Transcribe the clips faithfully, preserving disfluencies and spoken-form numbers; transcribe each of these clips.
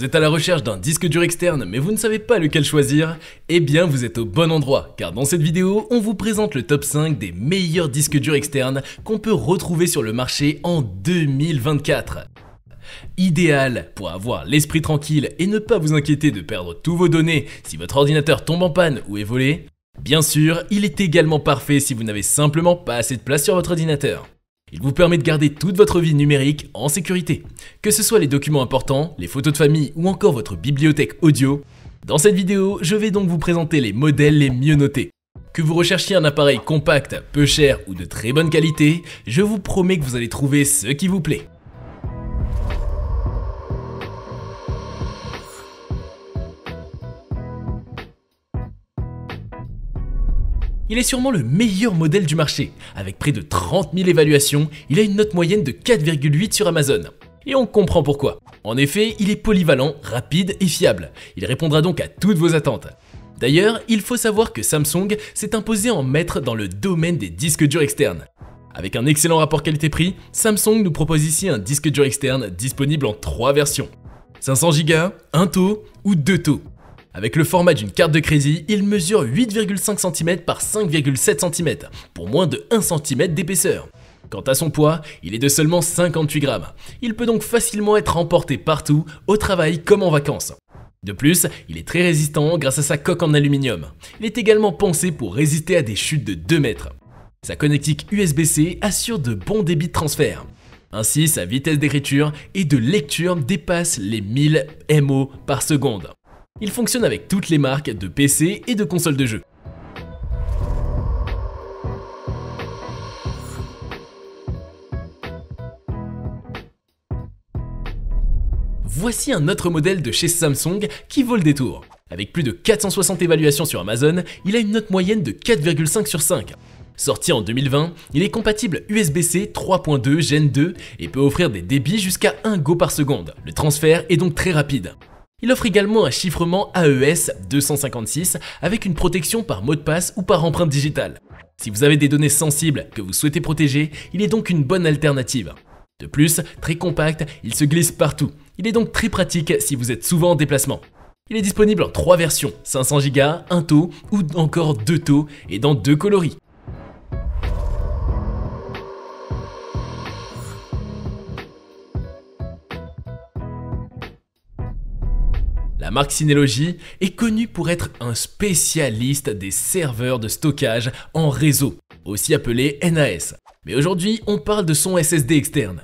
Vous êtes à la recherche d'un disque dur externe mais vous ne savez pas lequel choisir? Eh bien vous êtes au bon endroit, car dans cette vidéo on vous présente le top cinq des meilleurs disques durs externes qu'on peut retrouver sur le marché en deux mille vingt-quatre. Idéal pour avoir l'esprit tranquille et ne pas vous inquiéter de perdre tous vos données si votre ordinateur tombe en panne ou est volé. Bien sûr, il est également parfait si vous n'avez simplement pas assez de place sur votre ordinateur. Il vous permet de garder toute votre vie numérique en sécurité. Que ce soit les documents importants, les photos de famille ou encore votre bibliothèque audio. Dans cette vidéo, je vais donc vous présenter les modèles les mieux notés. Que vous recherchiez un appareil compact, peu cher ou de très bonne qualité, je vous promets que vous allez trouver ce qui vous plaît. Il est sûrement le meilleur modèle du marché. Avec près de trente mille évaluations, il a une note moyenne de quatre virgule huit sur Amazon. Et on comprend pourquoi. En effet, il est polyvalent, rapide et fiable. Il répondra donc à toutes vos attentes. D'ailleurs, il faut savoir que Samsung s'est imposé en maître dans le domaine des disques durs externes. Avec un excellent rapport qualité-prix, Samsung nous propose ici un disque dur externe disponible en trois versions. cinq cents gigas, un taux ou deux taux. Avec le format d'une carte de crédit, il mesure huit virgule cinq centimètres par cinq virgule sept centimètres, pour moins de un centimètre d'épaisseur. Quant à son poids, il est de seulement cinquante-huit grammes. Il peut donc facilement être emporté partout, au travail comme en vacances. De plus, il est très résistant grâce à sa coque en aluminium. Il est également pensé pour résister à des chutes de deux mètres. Sa connectique U S B C assure de bons débits de transfert. Ainsi, sa vitesse d'écriture et de lecture dépasse les mille mots par seconde. Il fonctionne avec toutes les marques de P C et de consoles de jeux. Voici un autre modèle de chez Samsung qui vaut le détour. Avec plus de quatre cent soixante évaluations sur Amazon, il a une note moyenne de quatre virgule cinq sur cinq. Sorti en deux mille vingt, il est compatible U S B C trois point deux Gen deux et peut offrir des débits jusqu'à un giga par seconde. Le transfert est donc très rapide. Il offre également un chiffrement A E S deux cent cinquante-six avec une protection par mot de passe ou par empreinte digitale. Si vous avez des données sensibles que vous souhaitez protéger, il est donc une bonne alternative. De plus, très compact, il se glisse partout. Il est donc très pratique si vous êtes souvent en déplacement. Il est disponible en trois versions, cinq cents gigas, un taux ou encore deux taux et dans deux coloris. La marque Synology est connue pour être un spécialiste des serveurs de stockage en réseau, aussi appelé N A S. Mais aujourd'hui, on parle de son S S D externe.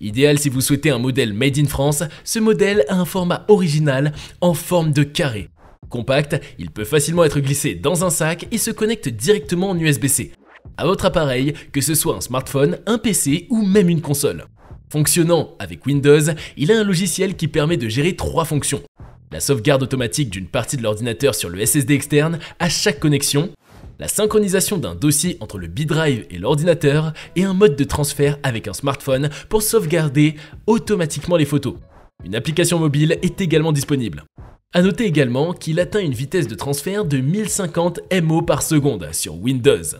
Idéal si vous souhaitez un modèle made in France, ce modèle a un format original en forme de carré. Compact, il peut facilement être glissé dans un sac et se connecte directement en U S B C à votre appareil, que ce soit un smartphone, un P C ou même une console. Fonctionnant avec Windows, il a un logiciel qui permet de gérer trois fonctions. La sauvegarde automatique d'une partie de l'ordinateur sur le S S D externe à chaque connexion, la synchronisation d'un dossier entre le BeeDrive et l'ordinateur et un mode de transfert avec un smartphone pour sauvegarder automatiquement les photos. Une application mobile est également disponible. A noter également qu'il atteint une vitesse de transfert de mille cinquante mots par seconde sur Windows.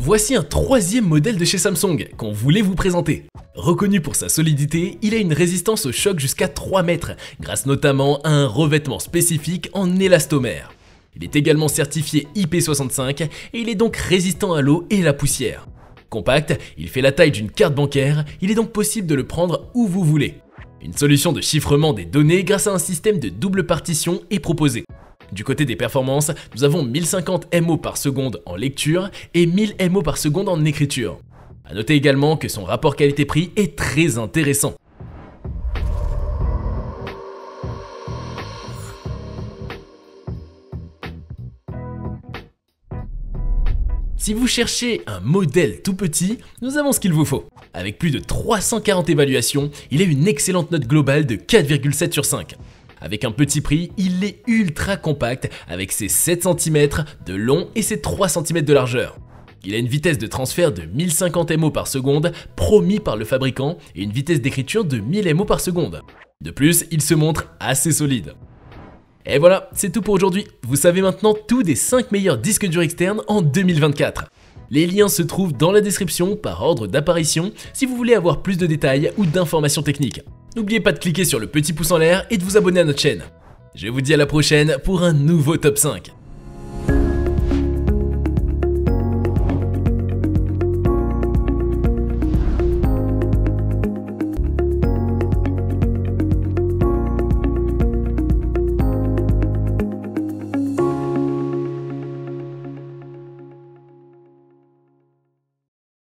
Voici un troisième modèle de chez Samsung qu'on voulait vous présenter. Reconnu pour sa solidité, il a une résistance au choc jusqu'à trois mètres, grâce notamment à un revêtement spécifique en élastomère. Il est également certifié I P soixante-cinq et il est donc résistant à l'eau et la poussière. Compact, il fait la taille d'une carte bancaire, il est donc possible de le prendre où vous voulez. Une solution de chiffrement des données grâce à un système de double partition est proposée. Du côté des performances, nous avons mille cinquante mots par seconde en lecture et mille mots par seconde en écriture. A noter également que son rapport qualité-prix est très intéressant. Si vous cherchez un modèle tout petit, nous avons ce qu'il vous faut. Avec plus de trois cent quarante évaluations, il a une excellente note globale de quatre virgule sept sur cinq. Avec un petit prix, il est ultra compact avec ses sept centimètres de long et ses trois centimètres de largeur. Il a une vitesse de transfert de mille cinquante mots par seconde promis par le fabricant et une vitesse d'écriture de mille mots par seconde. De plus, il se montre assez solide. Et voilà, c'est tout pour aujourd'hui. Vous savez maintenant tout des cinq meilleurs disques durs externes en deux mille vingt-quatre. Les liens se trouvent dans la description par ordre d'apparition si vous voulez avoir plus de détails ou d'informations techniques. N'oubliez pas de cliquer sur le petit pouce en l'air et de vous abonner à notre chaîne. Je vous dis à la prochaine pour un nouveau top cinq.